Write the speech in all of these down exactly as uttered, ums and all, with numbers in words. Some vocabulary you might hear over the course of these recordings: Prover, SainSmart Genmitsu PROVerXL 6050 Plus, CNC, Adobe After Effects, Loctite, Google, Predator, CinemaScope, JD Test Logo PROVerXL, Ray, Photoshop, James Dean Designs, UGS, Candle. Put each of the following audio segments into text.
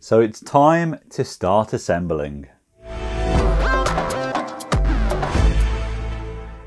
So it's time to start assembling.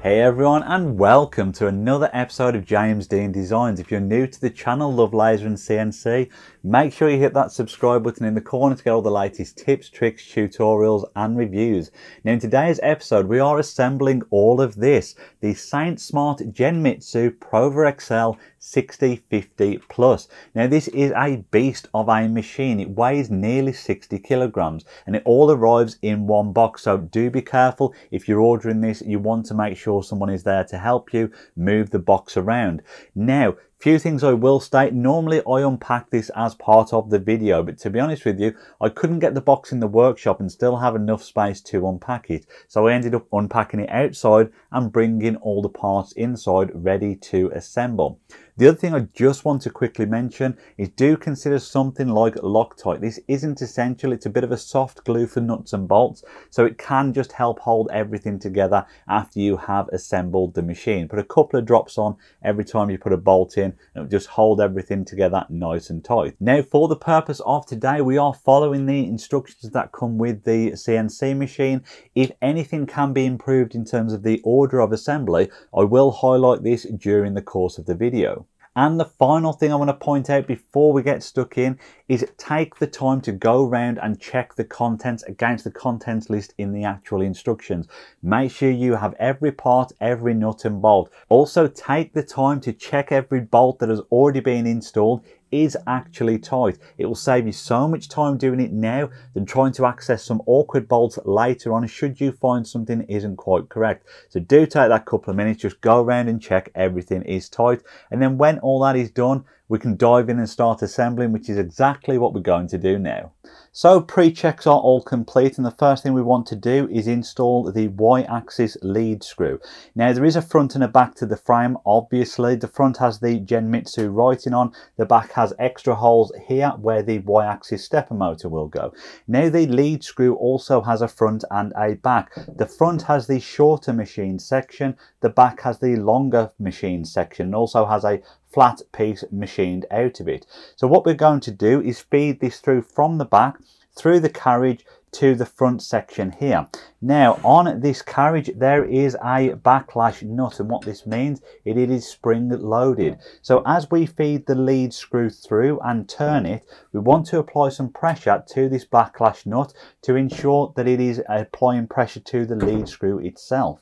Hey everyone, and welcome to another episode of James Dean Designs. If you're new to the channel, love laser and C N C, make sure you hit that subscribe button in the corner to get all the latest tips, tricks, tutorials and reviews. Now in today's episode we are assembling all of this, the SainSmart Genmitsu PROVerXL sixty fifty Plus. Now this is a beast of a machine. It weighs nearly sixty kilograms and it all arrives in one box, so do be careful if you're ordering this. You want to make sure someone is there to help you move the box around. Now, few things I will state. Normally I unpack this as part of the video, but to be honest with you, I couldn't get the box in the workshop and still have enough space to unpack it. So I ended up unpacking it outside and bringing all the parts inside ready to assemble. The other thing I just want to quickly mention is do consider something like Loctite. This isn't essential. It's a bit of a soft glue for nuts and bolts, so it can just help hold everything together after you have assembled the machine. Put a couple of drops on every time you put a bolt in, and just hold everything together nice and tight. Now for the purpose of today, we are following the instructions that come with the C N C machine. If anything can be improved in terms of the order of assembly, I will highlight this during the course of the video. And the final thing I want to point out before we get stuck in is take the time to go around and check the contents against the contents list in the actual instructions. Make sure you have every part, every nut and bolt. Also take the time to check every bolt that has already been installed is actually tight. It will save you so much time doing it now than trying to access some awkward bolts later on should you find something isn't quite correct. So do take that couple of minutes, just go around and check everything is tight, and then when all that is done we can dive in and start assembling, which is exactly what we're going to do now. So pre-checks are all complete, and the first thing we want to do is install the Y-axis lead screw. Now there is a front and a back to the frame, obviously. The front has the Genmitsu writing on, the back has extra holes here where the Y-axis stepper motor will go. Now the lead screw also has a front and a back. The front has the shorter machine section, the back has the longer machine section, and also has a flat piece machined out of it. So what we're going to do is feed this through from the back through the carriage to the front section here. Now on this carriage there is a backlash nut, and what this means it, it is spring loaded. So as we feed the lead screw through and turn it, we want to apply some pressure to this backlash nut to ensure that it is applying pressure to the lead screw itself.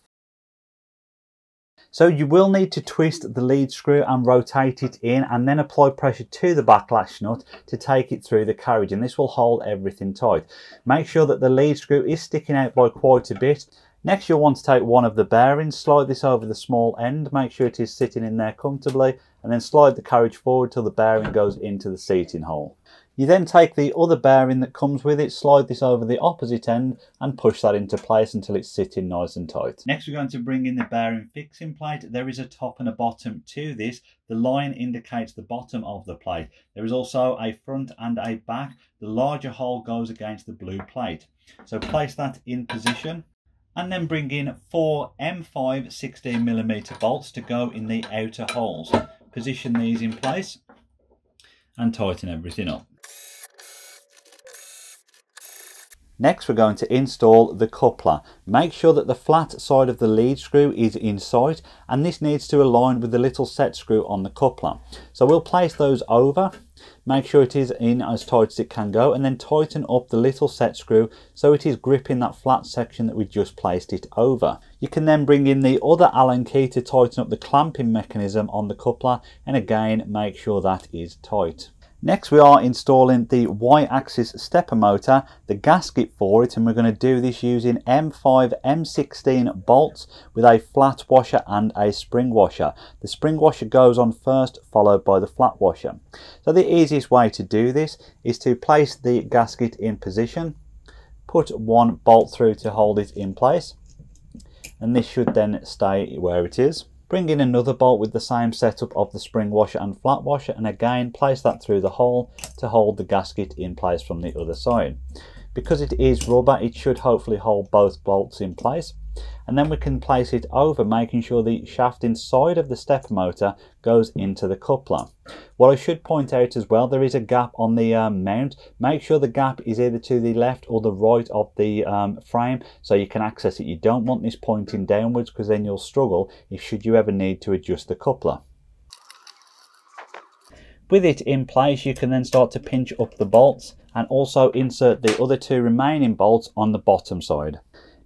So you will need to twist the lead screw and rotate it in, and then apply pressure to the backlash nut to take it through the carriage, and this will hold everything tight. Make sure that the lead screw is sticking out by quite a bit. Next you'll want to take one of the bearings, slide this over the small end, make sure it is sitting in there comfortably, and then slide the carriage forward till the bearing goes into the seating hole. You then take the other bearing that comes with it, slide this over the opposite end and push that into place until it's sitting nice and tight. Next we're going to bring in the bearing fixing plate. There is a top and a bottom to this. The line indicates the bottom of the plate. There is also a front and a back. The larger hole goes against the blue plate. So place that in position, and then bring in four M five sixteen millimeter bolts to go in the outer holes. Position these in place and tighten everything up. Next we're going to install the coupler. Make sure that the flat side of the lead screw is in sight, and this needs to align with the little set screw on the coupler. So we'll place those over, make sure it is in as tight as it can go, and then tighten up the little set screw so it is gripping that flat section that we just placed it over. You can then bring in the other Allen key to tighten up the clamping mechanism on the coupler, and again make sure that is tight. Next we are installing the Y-axis stepper motor, the gasket for it, and we're going to do this using M five M sixteen bolts with a flat washer and a spring washer. The spring washer goes on first, followed by the flat washer. So the easiest way to do this is to place the gasket in position, put one bolt through to hold it in place, and this should then stay where it is. Bring in another bolt with the same setup of the spring washer and flat washer, and again place that through the hole to hold the gasket in place from the other side. Because it is rubber, it should hopefully hold both bolts in place. and then we can place it over, making sure the shaft inside of the stepper motor goes into the coupler. What I should point out as well, there is a gap on the um, mount. Make sure the gap is either to the left or the right of the um, frame so you can access it. You don't want this pointing downwards because then you'll struggle if should you ever need to adjust the coupler. With it in place, you can then start to pinch up the bolts and also insert the other two remaining bolts on the bottom side.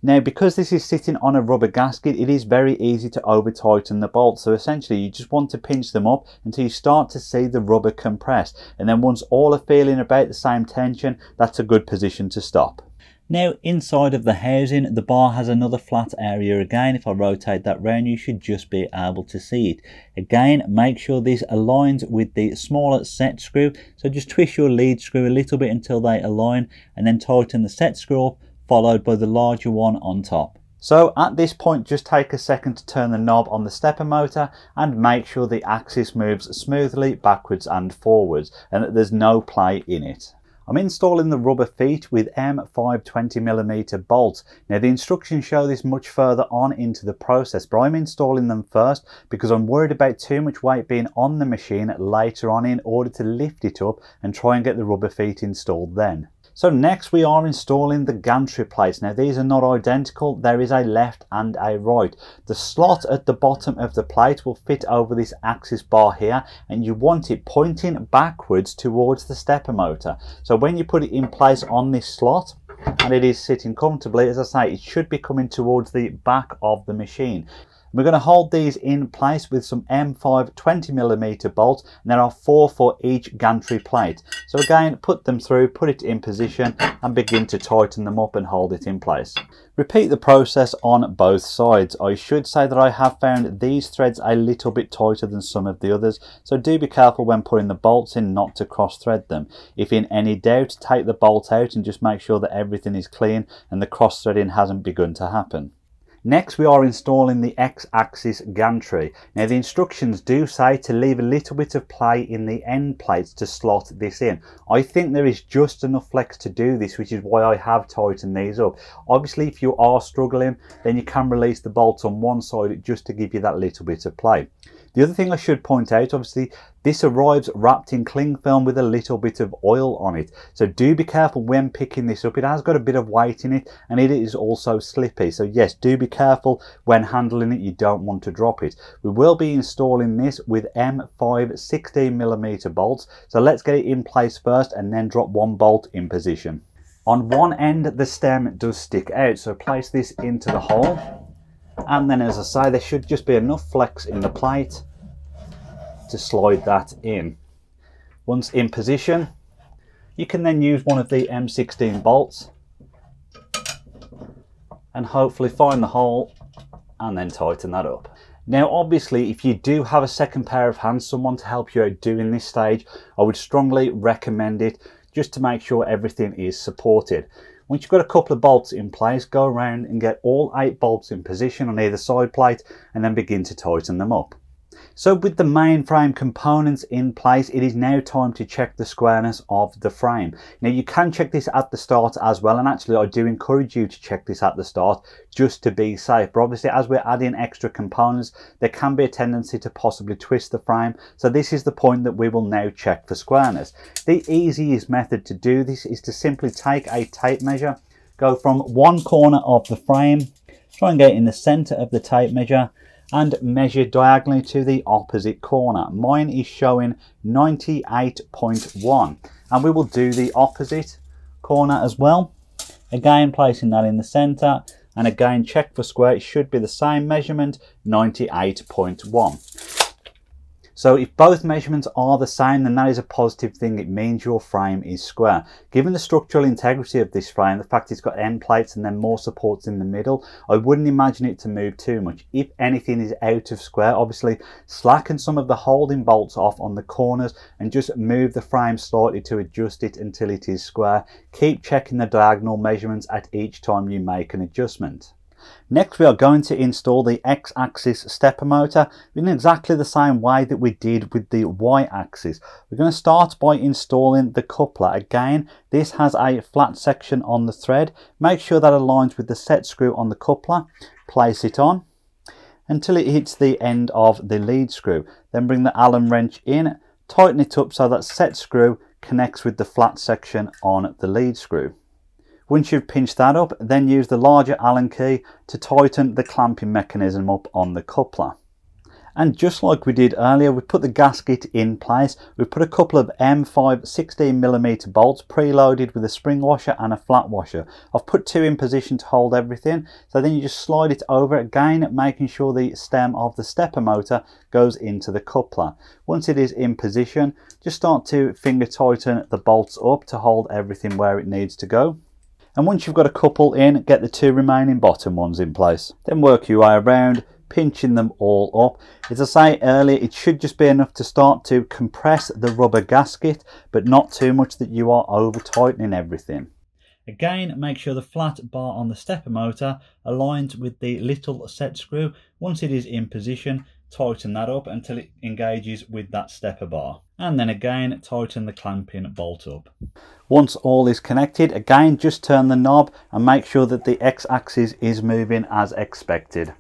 Now, because this is sitting on a rubber gasket, it is very easy to over tighten the bolts. So essentially you just want to pinch them up until you start to see the rubber compress. And then once all are feeling about the same tension, that's a good position to stop. Now, inside of the housing, the bar has another flat area again. If I rotate that round, you should just be able to see it. Again, make sure this aligns with the smaller set screw. So just twist your lead screw a little bit until they align and then tighten the set screw up, followed by the larger one on top. So at this point, just take a second to turn the knob on the stepper motor and make sure the axis moves smoothly backwards and forwards and that there's no play in it. I'm installing the rubber feet with M five twenty millimeter bolts. Now, the instructions show this much further on into the process, but I'm installing them first because I'm worried about too much weight being on the machine later on in order to lift it up and try and get the rubber feet installed then. So next we are installing the gantry plates. Now, these are not identical. There is a left and a right. The slot at the bottom of the plate will fit over this axis bar here, and you want it pointing backwards towards the stepper motor. So when you put it in place on this slot, and it is sitting comfortably, as I say, it should be coming towards the back of the machine. We're going to hold these in place with some M five twenty millimeter bolts, and there are four for each gantry plate. So again, put them through, put it in position and begin to tighten them up and hold it in place. Repeat the process on both sides. I should say that I have found these threads a little bit tighter than some of the others, so do be careful when putting the bolts in not to cross thread them. If in any doubt, take the bolt out and just make sure that everything is clean and the cross threading hasn't begun to happen. Next, we are installing the X axis gantry. Now, the instructions do say to leave a little bit of play in the end plates to slot this in. I think there is just enough flex to do this, which is why I have tightened these up. Obviously, if you are struggling, then you can release the bolts on one side just to give you that little bit of play. The other thing I should point out, obviously, this arrives wrapped in cling film with a little bit of oil on it. So do be careful when picking this up. It has got a bit of weight in it and it is also slippy. So yes, do be careful when handling it. You don't want to drop it. We will be installing this with M five sixteen millimeter bolts. So let's get it in place first and then drop one bolt in position. On one end, the stem does stick out. So place this into the hole. And then, as I say, there should just be enough flex in the plate to slide that in. Once in position, you can then use one of the M sixteen bolts and hopefully find the hole and then tighten that up. Now, obviously, if you do have a second pair of hands, someone to help you out doing this stage, I would strongly recommend it just to make sure everything is supported. Once you've got a couple of bolts in place, go around and get all eight bolts in position on either side plate and then begin to tighten them up. So with the main frame components in place, it is now time to check the squareness of the frame. Now, you can check this at the start as well, and actually I do encourage you to check this at the start just to be safe. But obviously, as we're adding extra components, there can be a tendency to possibly twist the frame. So this is the point that we will now check for squareness. The easiest method to do this is to simply take a tape measure, go from one corner of the frame, try and get in the center of the tape measure, and measure diagonally to the opposite corner. Mine is showing ninety-eight point one, and we will do the opposite corner as well. Again, placing that in the center, and again check for square. It should be the same measurement, ninety-eight point one. So if both measurements are the same, then that is a positive thing. It means your frame is square. Given the structural integrity of this frame, the fact it's got end plates and then more supports in the middle, I wouldn't imagine it to move too much. If anything is out of square, obviously slacken some of the holding bolts off on the corners and just move the frame slightly to adjust it until it is square. Keep checking the diagonal measurements at each time you make an adjustment. Next, we are going to install the X-axis stepper motor in exactly the same way that we did with the Y-axis. We're going to start by installing the coupler. Again, this has a flat section on the thread. Make sure that aligns with the set screw on the coupler. Place it on until it hits the end of the lead screw. Then bring the Allen wrench in, tighten it up so that set screw connects with the flat section on the lead screw. Once you've pinched that up, then use the larger Allen key to tighten the clamping mechanism up on the coupler. And just like we did earlier, we put the gasket in place. We put a couple of M five sixteen millimeter bolts preloaded with a spring washer and a flat washer. I've put two in position to hold everything. So then you just slide it over, again making sure the stem of the stepper motor goes into the coupler. Once it is in position, just start to finger tighten the bolts up to hold everything where it needs to go. And once you've got a couple in, get the two remaining bottom ones in place. Then work your way around, pinching them all up. As I say earlier, it should just be enough to start to compress the rubber gasket, but not too much that you are over tightening everything. Again, make sure the flat bar on the stepper motor aligns with the little set screw. Once it is in position, tighten that up until it engages with that stepper bar. And then again, tighten the clamping bolt up. Once all is connected, again, just turn the knob and make sure that the X-axis is moving as expected.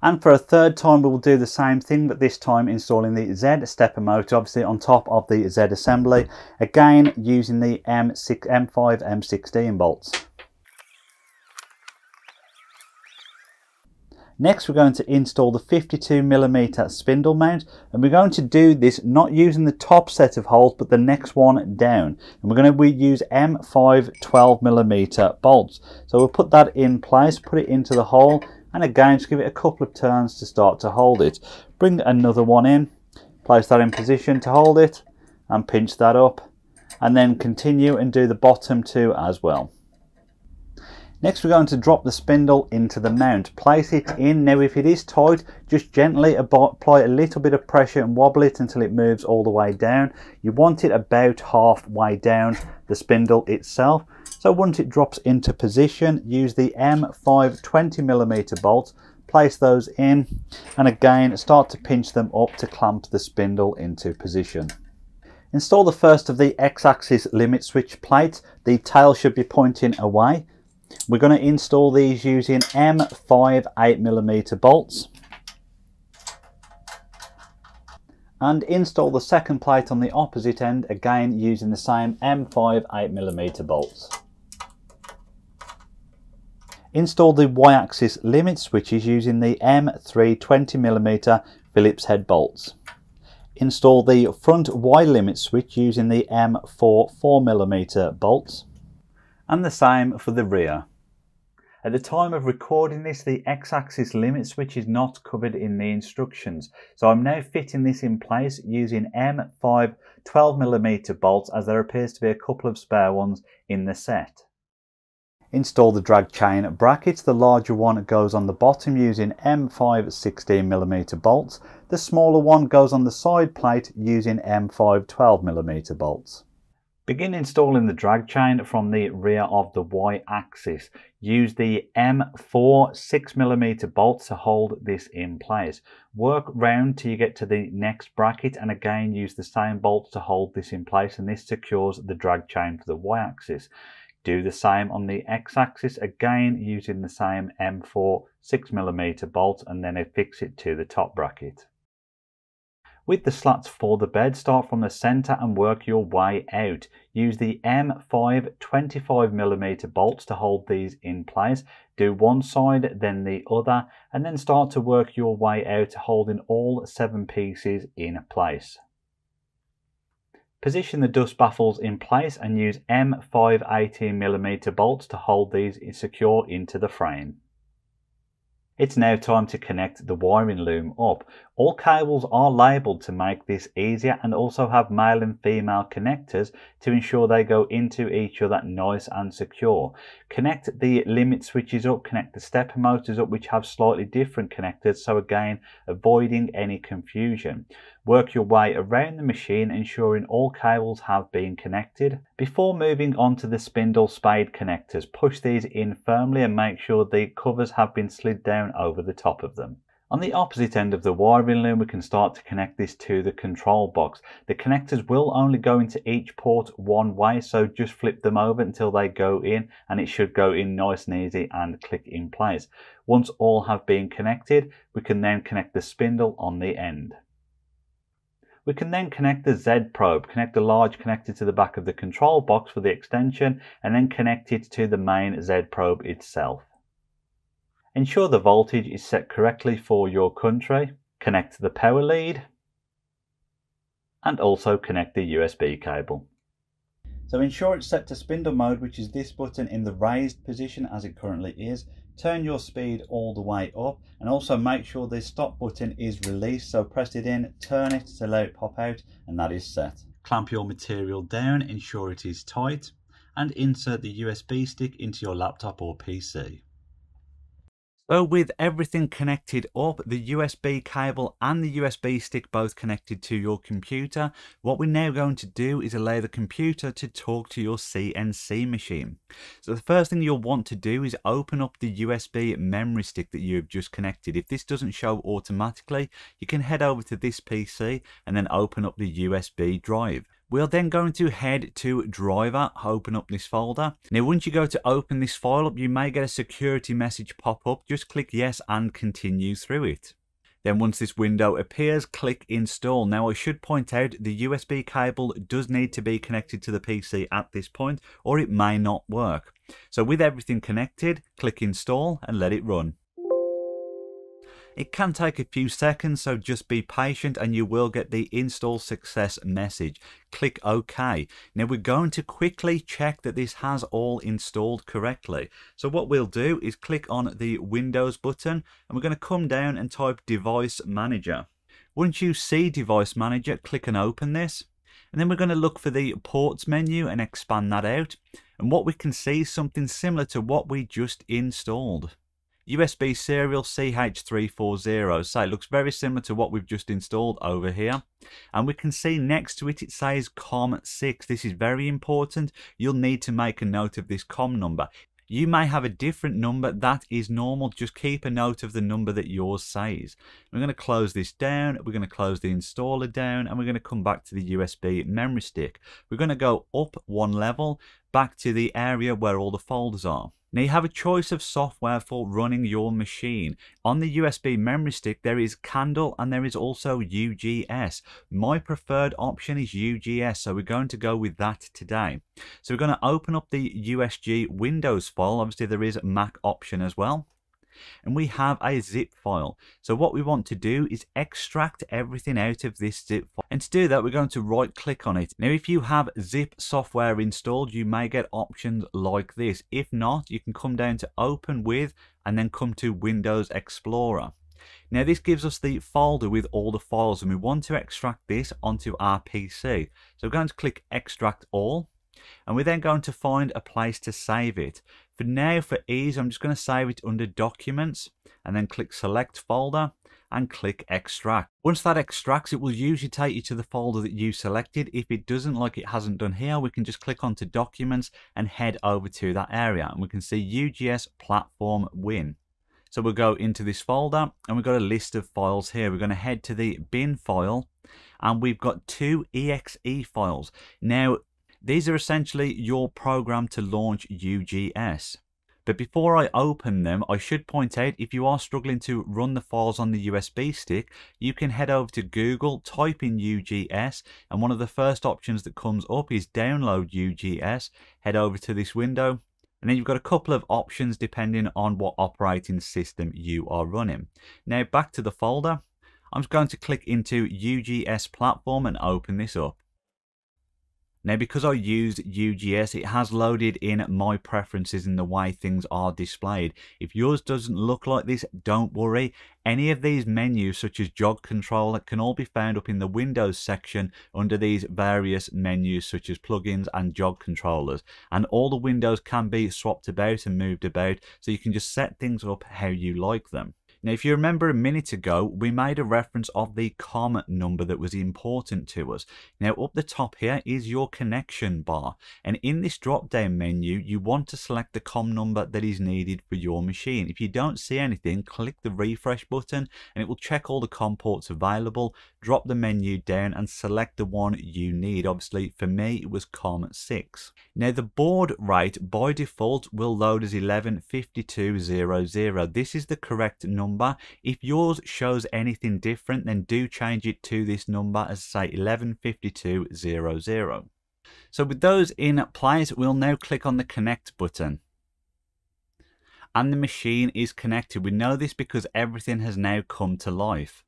And for a third time, we'll do the same thing, but this time installing the Z stepper motor, obviously on top of the Z assembly. Again, using the M six, M five, M sixteen bolts. Next, we're going to install the fifty-two millimeter spindle mount, and we're going to do this not using the top set of holes, but the next one down. And we're going to use M five twelve millimeter bolts. So we'll put that in place, put it into the hole, and again, just give it a couple of turns to start to hold it. Bring another one in, place that in position to hold it, and pinch that up, and then continue and do the bottom two as well. Next, we're going to drop the spindle into the mount. Place it in. Now, if it is tight, just gently apply a little bit of pressure and wobble it until it moves all the way down. You want it about halfway down the spindle itself. So once it drops into position, use the M five twenty millimeter bolts, place those in, and again, start to pinch them up to clamp the spindle into position. Install the first of the X-axis limit switch plate. The tail should be pointing away. We're going to install these using M five eight millimeter bolts. And install the second plate on the opposite end, again using the same M five eight millimeter bolts. Install the Y-axis limit switches using the M three twenty millimeter Phillips head bolts. Install the front Y limit switch using the M four four millimeter bolts. And the same for the rear. At the time of recording this, the X-axis limit switch is not covered in the instructions. So I'm now fitting this in place using M five twelve millimeter bolts, as there appears to be a couple of spare ones in the set. Install the drag chain brackets. The larger one goes on the bottom using M five sixteen millimeter bolts. The smaller one goes on the side plate using M five twelve millimeter bolts. Begin installing the drag chain from the rear of the Y-axis. Use the M four six millimeter bolt to hold this in place. Work round till you get to the next bracket, and again use the same bolts to hold this in place, and this secures the drag chain for the Y-axis. Do the same on the X-axis, again using the same M four six millimeter bolt, and then affix it to the top bracket. With the slats for the bed, start from the center and work your way out. Use the M five twenty-five millimeter bolts to hold these in place. Do one side, then the other, and then start to work your way out, holding all seven pieces in place. Position the dust baffles in place and use M five eighteen millimeter bolts to hold these secure into the frame. It's now time to connect the wiring loom up. All cables are labelled to make this easier and also have male and female connectors to ensure they go into each other nice and secure. Connect the limit switches up, connect the stepper motors up, which have slightly different connectors, so again avoiding any confusion. Work your way around the machine ensuring all cables have been connected. Before moving on to the spindle spade connectors, push these in firmly and make sure the covers have been slid down over the top of them. On the opposite end of the wiring loom, we can start to connect this to the control box. The connectors will only go into each port one way, so just flip them over until they go in and it should go in nice and easy and click in place. Once all have been connected, we can then connect the spindle on the end. We can then connect the Z probe, connect the large connector to the back of the control box for the extension and then connect it to the main Z probe itself. Ensure the voltage is set correctly for your country, connect the power lead and also connect the U S B cable. So ensure it's set to spindle mode, which is this button in the raised position as it currently is. Turn your speed all the way up and also make sure the stop button is released, so press it in, turn it to let it pop out and that is set. Clamp your material down, ensure it is tight and insert the U S B stick into your laptop or P C. So with everything connected up, the U S B cable and the U S B stick both connected to your computer, what we're now going to do is allow the computer to talk to your C N C machine. So the first thing you'll want to do is open up the U S B memory stick that you have just connected. If this doesn't show automatically, you can head over to this P C and then open up the U S B drive. We're then going to head to driver, open up this folder. Now once you go to open this file up, you may get a security message pop up. Just click yes and continue through it. Then once this window appears, click install. Now I should point out the U S B cable does need to be connected to the P C at this point or it may not work. So with everything connected, click install and let it run. It can take a few seconds, so just be patient and you will get the install success message. Click OK. Now we're going to quickly check that this has all installed correctly. So what we'll do is click on the Windows button and we're going to come down and type Device Manager. Once you see Device Manager, click and open this. And then we're going to look for the ports menu and expand that out. And what we can see is something similar to what we just installed. U S B serial C H three forty, so it looks very similar to what we've just installed over here. And we can see next to it, it says COM six. This is very important. You'll need to make a note of this COM number. You may have a different number, that is normal. Just keep a note of the number that yours says. We're going to close this down, we're going to close the installer down and we're going to come back to the U S B memory stick. We're going to go up one level, back to the area where all the folders are. Now you have a choice of software for running your machine. On the U S B memory stick there is Candle and there is also U G S. My preferred option is U G S, so we're going to go with that today. So we're going to open up the U S G Windows file. Obviously there is a Mac option as well. And we have a zip file. So what we want to do is extract everything out of this zip file. And to do that, we're going to right click on it. Now, if you have zip software installed, you may get options like this. If not, you can come down to Open With and then come to Windows Explorer. Now, this gives us the folder with all the files and we want to extract this onto our P C. So we're going to click Extract All. And we're then going to find a place to save it. For now, for ease, I'm just going to save it under Documents and then click Select Folder and click Extract. Once that extracts, it will usually take you to the folder that you selected. If it doesn't, like it hasn't done here, we can just click onto Documents and head over to that area and we can see U G S Platform Win. So we'll go into this folder and we've got a list of files here. We're going to head to the bin file and we've got two exe files. Now, these are essentially your program to launch U G S. But before I open them, I should point out if you are struggling to run the files on the U S B stick, you can head over to Google, type in U G S, and one of the first options that comes up is download U G S. Head over to this window, and then you've got a couple of options depending on what operating system you are running. Now back to the folder, I'm just going to click into U G S Platform and open this up. Now, because I used U G S, it has loaded in my preferences in the way things are displayed. If yours doesn't look like this, don't worry. Any of these menus, such as jog control, can all be found up in the Windows section under these various menus, such as plugins and jog controllers. And all the windows can be swapped about and moved about, so you can just set things up how you like them. Now, if you remember a minute ago, we made a reference of the C O M number that was important to us. Now, up the top here is your connection bar. And in this drop-down menu, you want to select the C O M number that is needed for your machine. If you don't see anything, click the refresh button and it will check all the C O M ports available. Drop the menu down and select the one you need. Obviously, for me, it was C O M six. Now, the board rate by default will load as eleven fifty-two hundred. This is the correct number. Number. If yours shows anything different, then do change it to this number as, say, eleven fifty-two hundred. So with those in place, we'll now click on the connect button. And the machine is connected. We know this because everything has now come to life.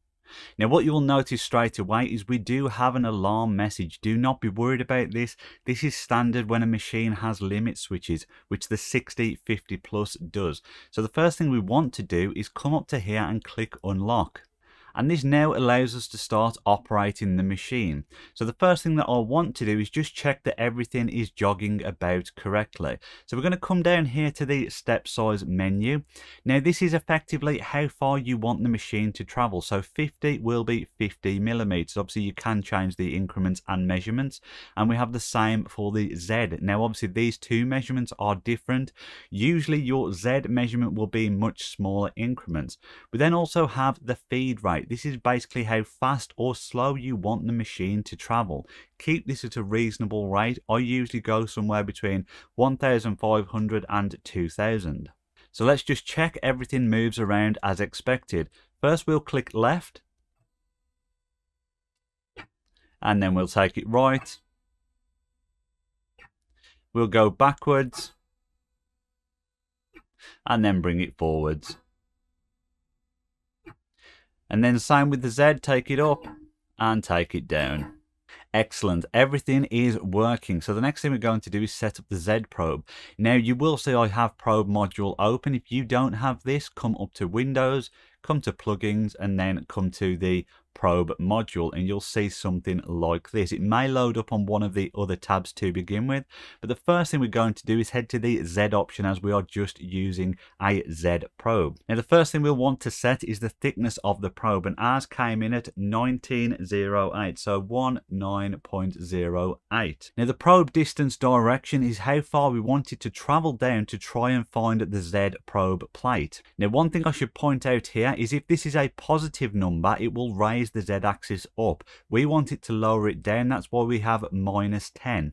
Now, what you will notice straight away is we do have an alarm message. Do not be worried about this. This is standard when a machine has limit switches, which the sixty fifty plus does. So the first thing we want to do is come up to here and click unlock. And this now allows us to start operating the machine. So the first thing that I want to do is just check that everything is jogging about correctly. So we're going to come down here to the step size menu. Now, this is effectively how far you want the machine to travel. So fifty will be fifty millimeters. Obviously, you can change the increments and measurements. And we have the same for the Z. Now, obviously, these two measurements are different. Usually, your Z measurement will be much smaller increments. We then also have the feed rate. This is basically how fast or slow you want the machine to travel. Keep this at a reasonable rate. I usually go somewhere between fifteen hundred and two thousand. So let's just check everything moves around as expected. First, we'll click left. And then we'll take it right. We'll go backwards. And then bring it forwards. And then same with the Z, take it up and take it down. Excellent, everything is working. So the next thing we're going to do is set up the Z probe. Now, you will see I have probe module open. If you don't have this, come up to Windows, come to plugins, and then come to the probe module, and you'll see something like this. It may load up on one of the other tabs to begin with, but the first thing we're going to do is head to the Z option, as we are just using a Z probe. Now, the first thing we'll want to set is the thickness of the probe, and ours came in at nineteen oh eight, so nineteen point oh eight. Now, the probe distance direction is how far we want it to travel down to try and find the Z probe plate. Now, one thing I should point out here is if this is a positive number, it will raise the z-axis up. We want it to lower it down. That's why we have minus ten.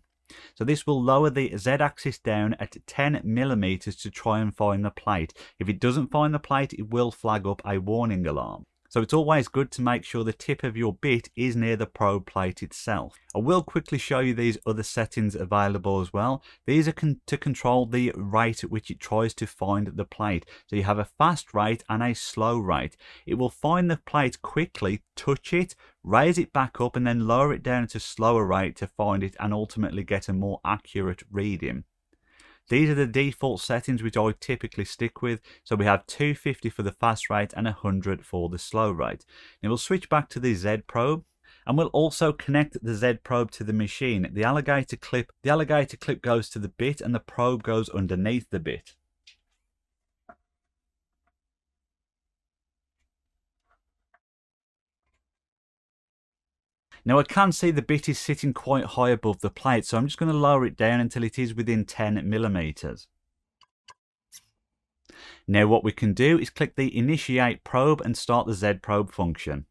So this will lower the z-axis down at ten millimeters to try and find the plate. If it doesn't find the plate, it will flag up a warning alarm. So it's always good to make sure the tip of your bit is near the probe plate itself. I will quickly show you these other settings available as well. These are con to control the rate at which it tries to find the plate. So you have a fast rate and a slow rate. It will find the plate quickly, touch it, raise it back up, and then lower it down at a slower rate to find it and ultimately get a more accurate reading. These are the default settings which I typically stick with. So we have two fifty for the fast rate and one hundred for the slow rate. Now we'll switch back to the Z probe, and we'll also connect the Z probe to the machine. The alligator clip, the alligator clip goes to the bit and the probe goes underneath the bit. Now I can see the bit is sitting quite high above the plate, so I'm just going to lower it down until it is within ten millimeters. Now what we can do is click the initiate probe and start the Z probe function.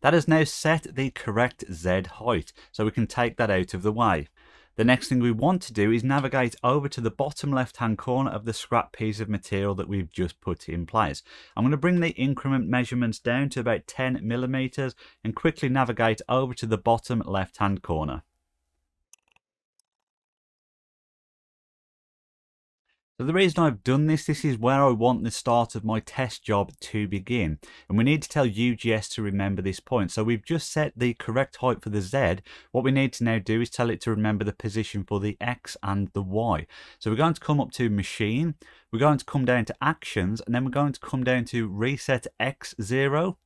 That has now set the correct Z height, so we can take that out of the way. The next thing we want to do is navigate over to the bottom left hand corner of the scrap piece of material that we've just put in place. I'm going to bring the increment measurements down to about ten millimeters and quickly navigate over to the bottom left hand corner. So the reason I've done this, this is where I want the start of my test job to begin. And we need to tell U G S to remember this point. So we've just set the correct height for the Z. What we need to now do is tell it to remember the position for the X and the Y. So we're going to come up to Machine. We're going to come down to Actions. And then we're going to come down to Reset X zero.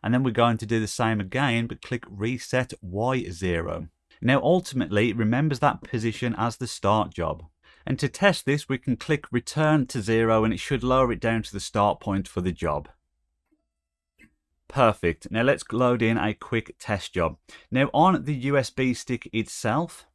And then we're going to do the same again, but click Reset Y zero. Now, ultimately, it remembers that position as the start job. And to test this, we can click return to zero and it should lower it down to the start point for the job. Perfect. Now let's load in a quick test job. Now on the U S B stick itself,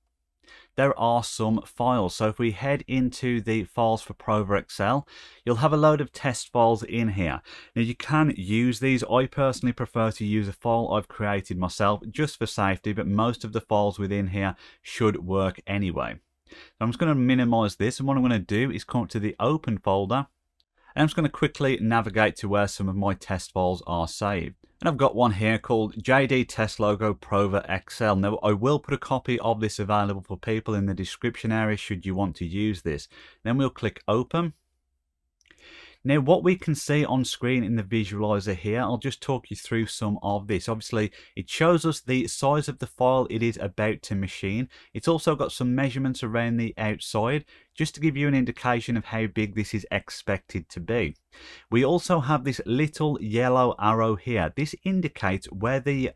there are some files. So if we head into the files for PROVerXL, you'll have a load of test files in here. Now you can use these. I personally prefer to use a file I've created myself just for safety, but most of the files within here should work anyway. So I'm just going to minimize this, and what I'm going to do is come up to the open folder, and I'm just going to quickly navigate to where some of my test files are saved. And I've got one here called J D Test Logo PROVerXL. Now I will put a copy of this available for people in the description area should you want to use this. Then we'll click open. Now what we can see on screen in the visualizer here, I'll just talk you through some of this. Obviously it shows us the size of the file it is about to machine. It's also got some measurements around the outside just to give you an indication of how big this is expected to be. We also have this little yellow arrow here. This indicates where the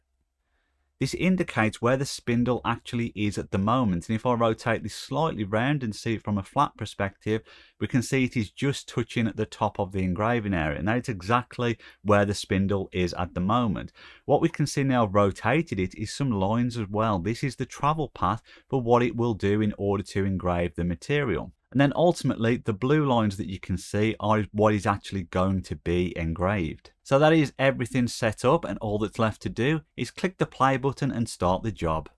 This indicates where the spindle actually is at the moment, and if I rotate this slightly round and see it from a flat perspective, we can see it is just touching at the top of the engraving area, and that's exactly where the spindle is at the moment. What we can see now I've rotated it is some lines as well. This is the travel path for what it will do in order to engrave the material. And then ultimately, the blue lines that you can see are what is actually going to be engraved. So that is everything set up, and all that's left to do is click the play button and start the job.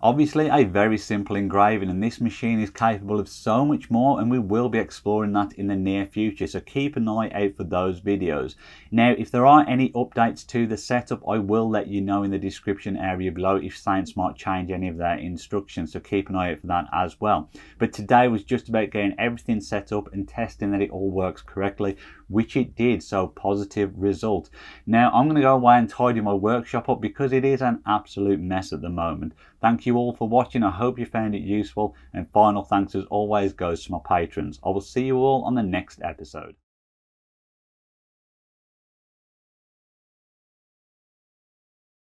Obviously a very simple engraving, and this machine is capable of so much more, and we will be exploring that in the near future, so keep an eye out for those videos. Now if there are any updates to the setup, I will let you know in the description area below if SainSmart change any of their instructions, so keep an eye out for that as well. But today was just about getting everything set up and testing that it all works correctly, which it did, so positive result. Now I'm going to go away and tidy my workshop up because it is an absolute mess at the moment. Thank you all for watching. I hope you found it useful, and final thanks as always goes to my patrons. I will see you all on the next episode.